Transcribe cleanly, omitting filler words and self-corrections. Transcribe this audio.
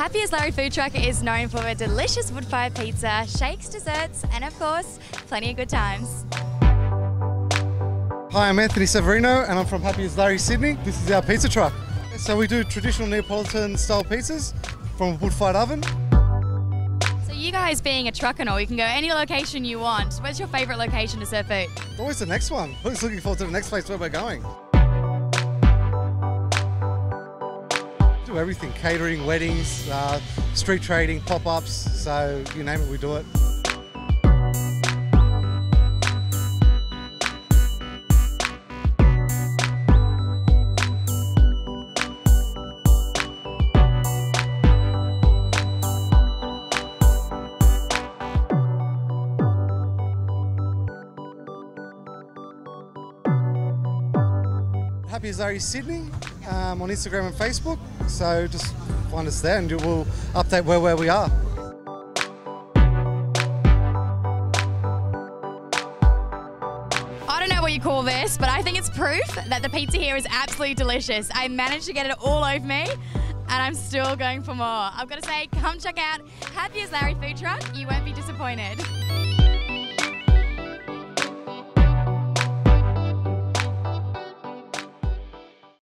Happy as Larry food truck is known for a delicious wood-fired pizza, shakes, desserts, and of course, plenty of good times. Hi, I'm Anthony Severino and I'm from Happy as Larry, Sydney. This is our pizza truck. So we do traditional Neapolitan style pizzas from a wood-fired oven. So you guys being a truck and all, you can go any location you want. Where's your favourite location to serve food? Always the next one. Always looking forward to the next place where we're going. We do everything, catering, weddings, street trading, pop-ups, so you name it, we do it. Happy as Larry Sydney on Instagram and Facebook, so just find us there and we'll update where we are. I don't know what you call this, but I think it's proof that the pizza here is absolutely delicious. I managed to get it all over me and I'm still going for more. I've got to say, come check out Happy as Larry food truck, you won't be disappointed.